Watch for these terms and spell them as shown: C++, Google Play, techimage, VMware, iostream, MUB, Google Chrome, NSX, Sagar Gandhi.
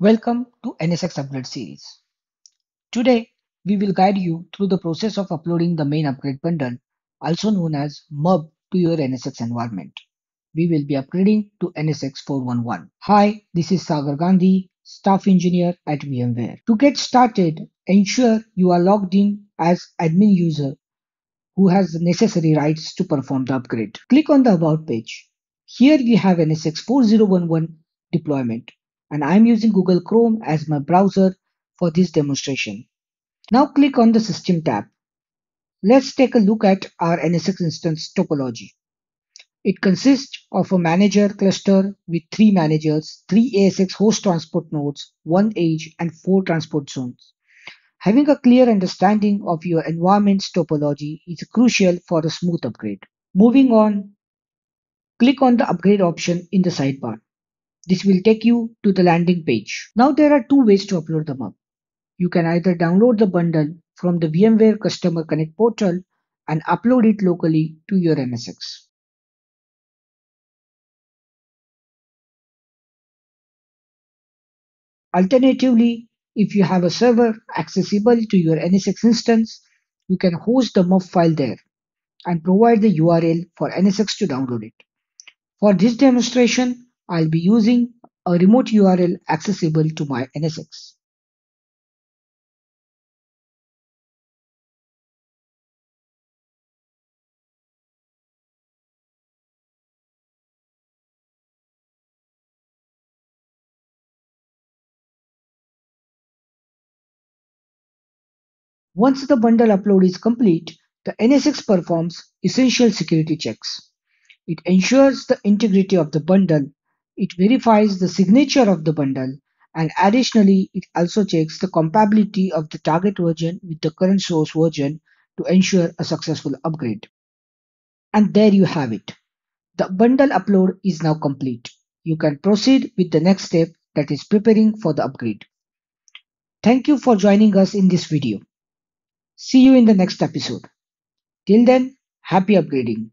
Welcome to NSX Upgrade Series. Today, we will guide you through the process of uploading the main upgrade bundle, also known as MUB, to your NSX environment. We will be upgrading to NSX 4.1.1. Hi, this is Sagar Gandhi, Staff Engineer at VMware. To get started, ensure you are logged in as admin user who has the necessary rights to perform the upgrade. Click on the About page. Here we have NSX 4.0.1.1 deployment, and I am using Google Chrome as my browser for this demonstration. Now click on the System tab. Let's take a look at our NSX instance topology. It consists of a manager cluster with 3 managers, 3 ASX host transport nodes, 1 edge and 4 transport zones. Having a clear understanding of your environment's topology is crucial for a smooth upgrade. Moving on, click on the upgrade option in the sidebar. This will take you to the landing page. Now there are 2 ways to upload the MUB. You can either download the bundle from the VMware Customer Connect portal and upload it locally to your NSX. Alternatively, if you have a server accessible to your NSX instance, you can host the MUB file there and provide the URL for NSX to download it. For this demonstration, I'll be using a remote URL accessible to my NSX. Once the bundle upload is complete, the NSX performs essential security checks. It ensures the integrity of the bundle, it verifies the signature of the bundle, and additionally it also checks the compatibility of the target version with the current source version to ensure a successful upgrade. And there you have it. The bundle upload is now complete. You can proceed with the next step, that is preparing for the upgrade. Thank you for joining us in this video. See you in the next episode. Till then, happy upgrading.